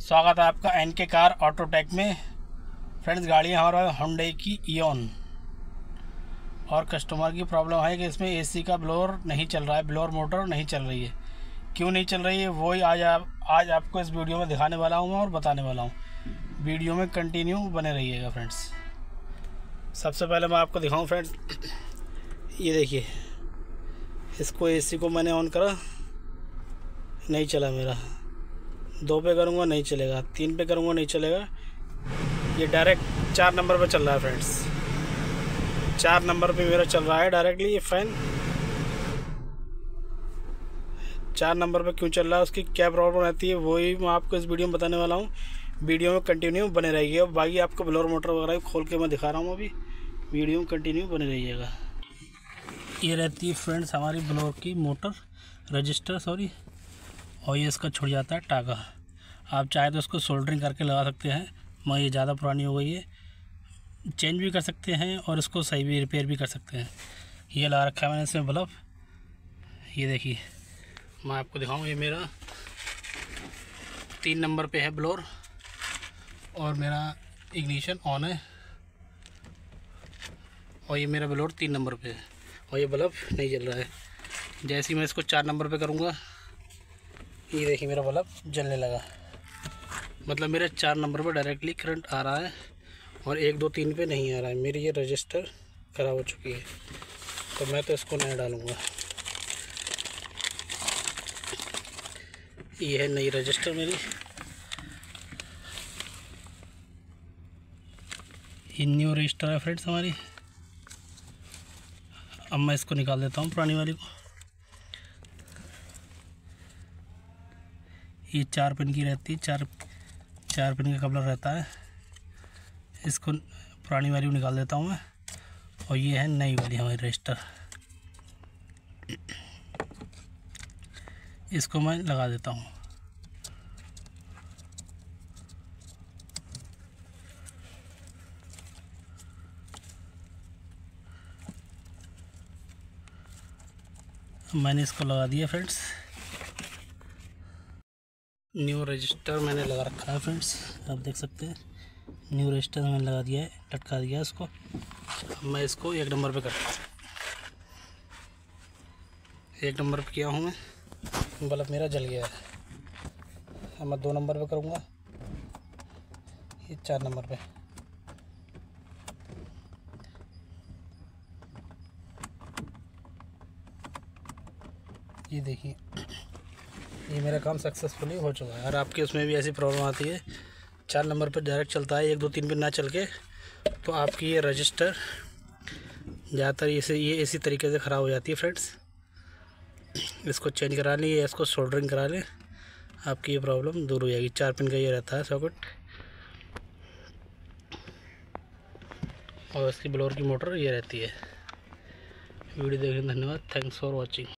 स्वागत है आपका एनके कार ऑटो टैक में। फ्रेंड्स, गाड़ी हमारा हुंडई की इयोन और कस्टमर की प्रॉब्लम है कि इसमें एसी का ब्लोअर नहीं चल रहा है, ब्लोअर मोटर नहीं चल रही है। क्यों नहीं चल रही है वही आज आपको इस वीडियो में दिखाने वाला हूँ और बताने वाला हूँ। वीडियो में कंटिन्यू बने रहिएगा फ्रेंड्स। सबसे पहले मैं आपको दिखाऊँ फ्रेंड्स, ये देखिए, इसको एसी को मैंने ऑन करा, नहीं चला। मेरा 2 पे करूँगा नहीं चलेगा, 3 पे करूँगा नहीं चलेगा। ये डायरेक्ट 4 नंबर पे चल रहा है फ्रेंड्स, 4 नंबर पे मेरा चल रहा है डायरेक्टली। ये फ़ैन 4 नंबर पे क्यों चल रहा है, उसकी क्या प्रॉब्लम रहती है वही मैं आपको इस वीडियो में बताने वाला हूँ। वीडियो में कंटिन्यू बने रहिएगा। बाकी आपको ब्लोअर मोटर वगैरह खोल के मैं दिखा रहा हूँ, अभी वीडियो में कंटिन्यू बने रहिएगा। ये रहती है फ्रेंड्स हमारी ब्लोअर की मोटर रजिस्टर, सॉरी, और ये इसका छुड़ जाता है टागा। आप चाहे तो इसको सोल्डरिंग करके लगा सकते हैं, मैं ये ज़्यादा पुरानी हो गई है, चेंज भी कर सकते हैं और इसको सही भी रिपेयर भी कर सकते हैं। ये लगा रखा है मैंने इसमें बल्ब, ये देखिए मैं आपको दिखाऊँ। ये मेरा 3 नंबर पे है ब्लोअर और मेरा इग्निशन ऑन है और ये मेरा ब्लोअर 3 नंबर पे है और ये बल्ब नहीं जल रहा है। जैसे ही मैं इसको 4 नंबर पे करूँगा, ये देखिए मेरा बल्ब जलने लगा, मतलब मेरा 4 नंबर पे डायरेक्टली करंट आ रहा है और 1, 2, 3 पे नहीं आ रहा है। मेरी ये रजिस्टर ख़राब हो चुकी है, तो मैं तो इसको नया डालूँगा। ये है नई रजिस्टर मेरी, ये न्यू रजिस्टर है फ्रेंड्स हमारी। अब मैं इसको निकाल देता हूँ पुरानी वाली को। ये 4 पिन की रहती है, 4 पिन का कबलर रहता है। इसको पुरानी वाली को निकाल देता हूँ मैं, और ये है नई वाली हमारी रजिस्टर, इसको मैं लगा देता हूँ। मैंने इसको लगा दिया फ्रेंड्स, न्यू रजिस्टर मैंने लगा रखा है फ्रेंड्स, आप देख सकते हैं। न्यू रजिस्टर मैंने लगा दिया है, लटका दिया इसको। अब मैं इसको 1 नंबर पे करता हूँ, 1 नंबर पे किया हूँ मैं, बल्ब मेरा जल गया है। अब मैं 2 नंबर पे करूँगा, ये 4 नंबर पे, ये देखिए, ये मेरा काम सक्सेसफुली हो चुका है। और आपके उसमें भी ऐसी प्रॉब्लम आती है, 4 नंबर पर डायरेक्ट चलता है, 1, 2, 3 पे ना चल के, तो आपकी ये रजिस्टर ज़्यादातर ये इसी तरीके से ख़राब हो जाती है फ्रेंड्स। इसको चेंज करा लें या इसको सोल्डरिंग करा लें, आपकी ये प्रॉब्लम दूर हो जाएगी। 4 पिन का ये रहता है सॉकेट और इसकी ब्लोअर की मोटर ये रहती है। वीडियो देखने धन्यवाद, थैंक्स फॉर वॉचिंग।